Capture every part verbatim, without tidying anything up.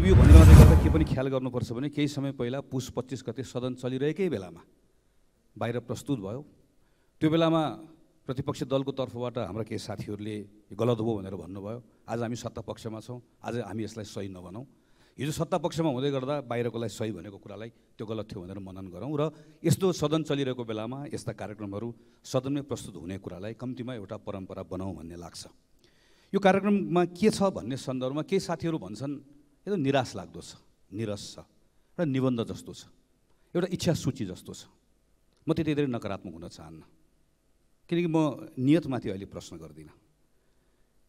यो भनिरहँदै गर्दा के पनि ख्याल गर्नुपर्छ भने केही समय पहिला पुष पच्चीस गते सदन चलिरहेकै बेलामा बाहिर प्रस्तुत भयो। त्यो बेलामा प्रतिपक्षी दलको तर्फबाट हाम्रा केही साथीहरूले गलत हो भनेर भन्नुभयो। आज हामी सत्ता पक्षमा छौँ, आज हामी यसलाई सही नभनौँ। हिजो सत्ता पक्षमा हुँदै गर्दा बाहिरकोलाई सही भनेको कुरालाई त्यो गलत थियो भनेर मनन गरौँ र यस्तो सदन चलिरहेको बेलामा यस्ता कार्यक्रमहरू सदनमै प्रस्तुत हुने कुरालाई कम्तीमा एउटा परम्परा बनाऊँ भन्ने लाग्छ। यो कार्यक्रममा के छ भन्ने सन्दर्भमा केही साथीहरू भन्छन् यो निराश लाग्दो छ, निरस छ र निबन्ध जस्तो छ, एउटा इच्छा सूची जस्तो छ। म त्यति धेरै नकारात्मक हुन चाहन्न, किनकि म नियतमाथि अहिले प्रश्न गर्दिनँ।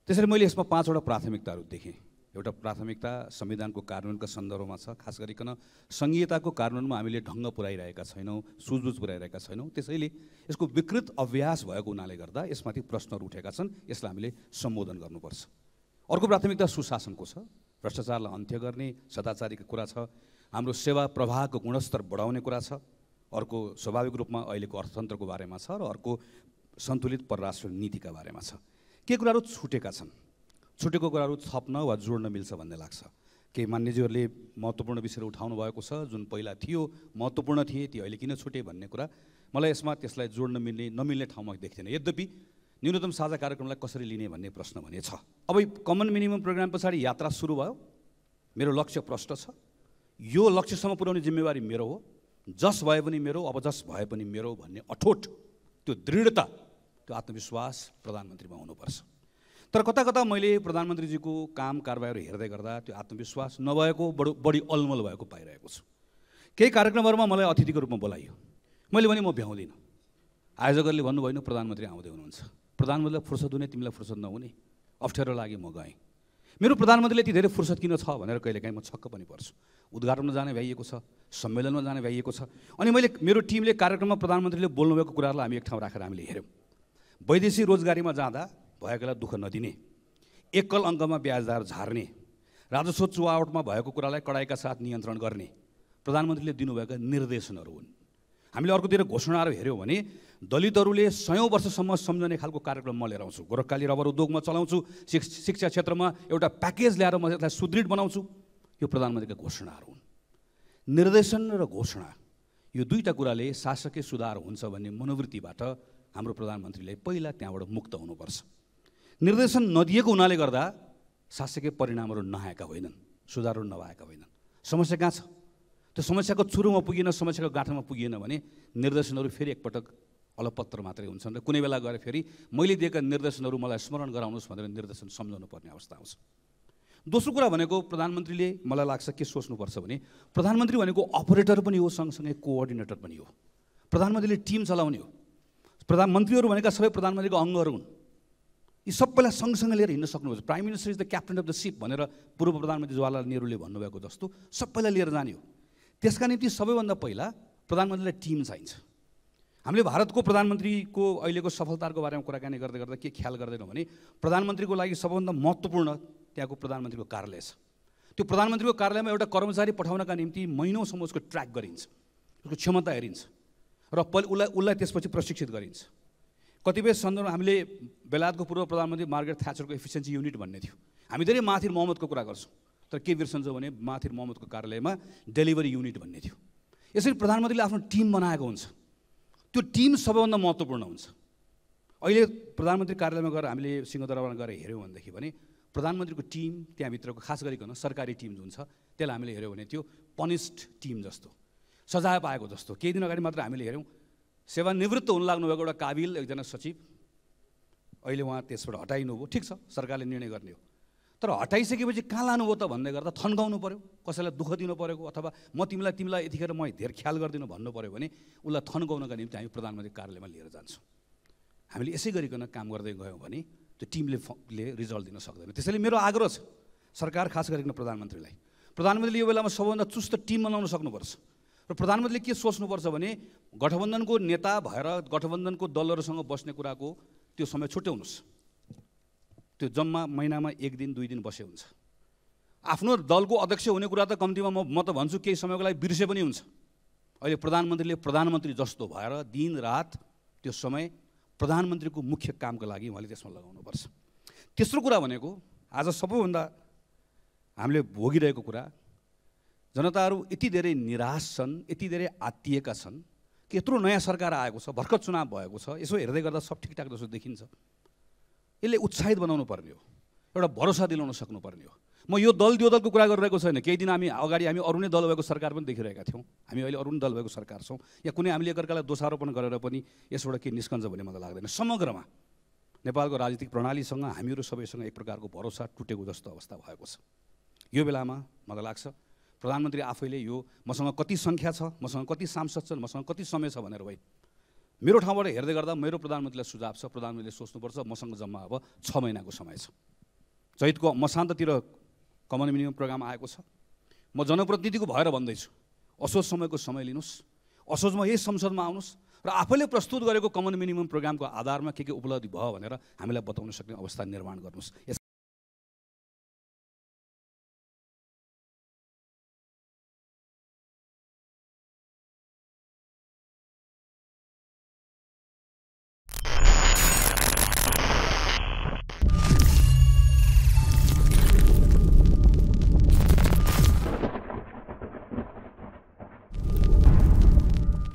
त्यसरी मैले यसमा पाँचवटा प्राथमिकताहरू देखेँ। एउटा प्राथमिकता संविधानको कार्यान्वयनका सन्दर्भमा छ, खास गरिकन संहिताको कार्यान्वयनमा हामीले ढङ्ग पुर्याइरहेका छैनौँ, सुझबुझ पुर्याइरहेका छैनौँ। त्यसैले यसको विकृत अभ्यास भएको हुनाले गर्दा यसमाथि प्रश्नहरू उठेका छन्, यसलाई हामीले सम्बोधन गर्नुपर्छ। अर्को प्राथमिकता सुशासनको छ, भ्रष्टाचारलाई अन्त्य गर्ने सदाचारीको कुरा छ, हाम्रो सेवा प्रवाहको गुणस्तर बढाउने कुरा छ। अर्को स्वाभाविक रूपमा अहिलेको अर्थतन्त्रको बारेमा छ र अर्को सन्तुलित परराष्ट्र नीतिका बारेमा छ। के कुराहरू छुटेका छन्, छुटेको कुराहरू थप्न वा जोड्न मिल्छ भन्ने लाग्छ। केही मान्यजीहरूले महत्त्वपूर्ण विषयहरू उठाउनु भएको छ जुन पहिला थियो, महत्त्वपूर्ण थिए, ती अहिले किन छुटे भन्ने कुरा मलाई यसमा त्यसलाई जोड्न मिल्ने नमिल्ने ठाउँमा देख्दैन। यद्यपि न्यूनतम साझा कार्यक्रमलाई कसरी लिने भन्ने प्रश्न भने छ। अब कमन मिनिमम प्रोग्राम पछाडि यात्रा सुरु भयो। मेरो लक्ष्य प्रष्ट छ, यो लक्ष्यसम्म पुर्याउने जिम्मेवारी मेरो हो, जस भए पनि मेरो, अब जस भए पनि मेरो भन्ने अठोट त्यो दृढता त्यो आत्मविश्वास प्रधानमन्त्रीमा हुनुपर्छ। तर कता कता मैले प्रधानमन्त्रीजीको काम कारबाहीहरू हेर्दै गर्दा त्यो आत्मविश्वास नभएको बढो बढी अलमल भएको पाइरहेको छु। केही कार्यक्रमहरूमा मलाई अतिथिको रूपमा बोलाइयो, मैले भने म भ्याउँदिनँ। आयोजकहरूले भन्नुभयो प्रधानमन्त्री आउँदै हुनुहुन्छ, प्रधानमन्त्रीलाई फुर्सद हुने तिमीलाई फुर्सद नहुने, अप्ठ्यारो लागि म गएँ। मेरो प्रधानमन्त्रीले यति धेरै फुर्सद किन छ भनेर कहिलेकाहीँ म छक्क पनि पर्छु। उद्घाटनमा जाने भ्याइएको छ, सम्मेलनमा जाने भ्याइएको छ, अनि मैले मेरो टिमले कार्यक्रममा प्रधानमन्त्रीले बोल्नुभएको कुराहरूलाई हामी एक ठाउँ राखेर हामीले हेऱ्यौँ। वैदेशिक रोजगारीमा जाँदा भएकोलाई दुःख नदिने, एकल अङ्कमा ब्याजदर झार्ने, राजस्व चुवावटमा भएको कुरालाई कडाइका साथ नियन्त्रण गर्ने प्रधानमन्त्रीले दिनुभएका निर्देशनहरू हुन्। हामीले अर्कोतिर घोषणाहरू हेऱ्यौँ भने दलितहरूले सयौँ वर्षसम्म सम्झने खालको कार्यक्रम म लिएर आउँछु, गोरखकाली रबर उद्योगमा चलाउँछु, शिक्षा क्षेत्रमा एउटा प्याकेज ल्याएर म यसलाई सुदृढ बनाउँछु। यो प्रधानमन्त्रीका घोषणाहरू हुन्। निर्देशन र घोषणा यो दुईवटा कुराले शासकीय सुधार हुन्छ भन्ने मनोवृत्तिबाट हाम्रो प्रधानमन्त्रीले पहिला त्यहाँबाट मुक्त हुनुपर्छ। निर्देशन नदिएको हुनाले गर्दा शासकीय परिणामहरू नआएका होइनन्, सुधारहरू नभएका होइनन्। समस्या कहाँ छ? त्यो समस्याको सुरुमा पुगिएन, समस्याको गाँठोमा पुगिएन भने निर्देशनहरू फेरि एकपटक अलपत्र मात्रै हुन्छन् र कुनै बेला गएर फेरि मैले दिएका निर्देशनहरू मलाई स्मरण गराउनुहोस् भनेर निर्देशन सम्झाउनु पर्ने अवस्था आउँछ। दोस्रो कुरा भनेको प्रधानमन्त्रीले मलाई लाग्छ के सोच्नुपर्छ भने प्रधानमन्त्री भनेको अपरेटर पनि हो, सँगसँगै कोअर्डिनेटर पनि हो। प्रधानमन्त्रीले टिम चलाउने हो, प्रधानमन्त्रीहरू भनेका सबै प्रधानमन्त्रीको अङ्गहरू हुन्। यी सबैलाई सँगसँगै लिएर हिँड्न सक्नुपर्छ। Prime minister is the captain of the ship भनेर पूर्व प्रधानमन्त्री जवाहरलाल नेहरूले भन्नुभएको जस्तो सबैलाई लिएर जाने हो। त्यसका निम्ति सबैभन्दा पहिला प्रधानमन्त्रीलाई टिम चाहिन्छ। हामीले भारतको प्रधानमन्त्रीको अहिलेको सफलताको बारेमा कुराकानी गर्दै गर्दा के ख्याल गर्दैनौँ भने प्रधानमन्त्रीको लागि सबैभन्दा महत्त्वपूर्ण त्यहाँको प्रधानमन्त्रीको कार्यालय छ। त्यो प्रधानमन्त्रीको कार्यालयमा एउटा कर्मचारी पठाउनका निम्ति महिनौसम्म उसको ट्र्याक गरिन्छ, उसको क्षमता हेरिन्छ र पहिले उसलाई उसलाई त्यसपछि प्रशिक्षित गरिन्छ। कतिपय सन्दर्भमा हामीले बेलायतको पूर्व प्रधानमन्त्री मार्गरेट थ्याचरको एफिसियन्सी युनिट भन्ने थियो, हामी धेरै माथिर मोहम्मदको कुरा गर्छौँ तर के बिर्सन्छौँ भने माथिर मोहम्मदको कार्यालयमा डेलिभरी युनिट भन्ने थियो। यसरी प्रधानमन्त्रीले आफ्नो टिम बनाएको हुन्छ, त्यो टिम सबैभन्दा महत्त्वपूर्ण हुन्छ। अहिले प्रधानमन्त्री कार्यालयमा गएर हामीले सिंहदरबारमा गएर हेऱ्यौँ भनेदेखि भने प्रधानमन्त्रीको टिम त्यहाँभित्रको खास गरिकन सरकारी टिम जुन छ त्यसलाई हामीले हेऱ्यौँ भने त्यो पनिस्ड टिम जस्तो सजाय पाएको जस्तो। केही दिन अगाडि मात्र हामीले हेऱ्यौँ सेवानिवृत्त हुन लाग्नुभएको एउटा काबिल एकजना सचिव, अहिले उहाँ त्यसबाट हटाइनुभयो, ठिक छ सरकारले निर्णय गर्ने हो, तर हटाइसकेपछि कहाँ लानुभयो त भन्दै गर्दा थन्काउनु पऱ्यो, कसैलाई दुःख दिनु परेको अथवा म तिमीलाई तिमीलाई यतिखेर म धेरै ख्याल गर्दिनँ भन्नु पऱ्यो भने उसलाई थन्काउनका निम्ति हामी प्रधानमन्त्री कार्यालयमा लिएर जान्छौँ। हामीले यसै गरिकन काम गर्दै गयौँ भने त्यो टिमले ले रिजल्ट दिन सक्दैन। त्यसैले मेरो आग्रह छ सरकार खास गरिकन प्रधानमन्त्रीलाई, प्रधानमन्त्रीले यो बेलामा सबैभन्दा चुस्त टिम बनाउन सक्नुपर्छ र प्रधानमन्त्रीले के सोच्नुपर्छ भने गठबन्धनको नेता भएर गठबन्धनको दलहरूसँग बस्ने कुराको त्यो समय छुट्याउनुहोस्। त्यो जम्मा महिनामा एक दिन दुई दिन बसे हुन्छ, आफ्नो दलको अध्यक्ष हुने कुरा त कम्तीमा म म त भन्छु केही समयको लागि बिर्से पनि हुन्छ। अहिले प्रधानमन्त्रीले प्रधानमन्त्री जस्तो भएर दिन रात त्यो समय प्रधानमन्त्रीको मुख्य कामको लागि उहाँले त्यसमा लगाउनुपर्छ। तेस्रो कुरा भनेको आज सबैभन्दा हामीले भोगिरहेको कुरा जनताहरू यति धेरै निराश छन्, यति धेरै आत्तिएका छन् कि यत्रो नयाँ सरकार आएको छ, भर्खर चुनाव भएको छ, यसो हेर्दै गर्दा सब ठिकठाक जस्तो देखिन्छ। यसले उत्साहित बनाउनु पर्ने हो, एउटा भरोसा दिलाउन सक्नुपर्ने हो। म यो दल त्यो दलको कुरा गरिरहेको छैन। केही दिन हामी अगाडि हामी अरू नै दल भएको सरकार पनि देखिरहेका थियौँ, हामी अहिले अरू नै दल भएको सरकार छौँ, या कुनै हामीले एकअर्कालाई दोषारोपण गरेर पनि यसबाट केही निस्कन्छ भन्ने मलाई लाग्दैन। समग्रमा नेपालको राजनीतिक प्रणालीसँग हामीहरू सबैसँग एक प्रकारको भरोसा टुटेको जस्तो अवस्था भएको छ। यो बेलामा मलाई लाग्छ प्रधानमन्त्री आफैले यो मसँग कति सङ्ख्या छ, मसँग कति सांसद छन्, मसँग कति समय छ भनेर होइन, मेरो ठाउँबाट हेर्दै गर्दा मेरो प्रधानमन्त्रीलाई सुझाव छ, प्रधानमन्त्रीले सोच्नुपर्छ मसँग जम्मा अब छ महिनाको समय छ। चैतको मसान्ततिर कमन मिनिमम प्रोग्राम आएको छ। म जनप्रतिनिधिको भएर भन्दैछु, असोज समयको समय लिनुहोस्, असोजमा यही संसदमा आउनुहोस् र आफैले प्रस्तुत गरेको कमन मिनिमम प्रोग्रामको आधारमा के के उपलब्धि भयो भनेर हामीलाई बताउन सक्ने अवस्था निर्माण गर्नुहोस्।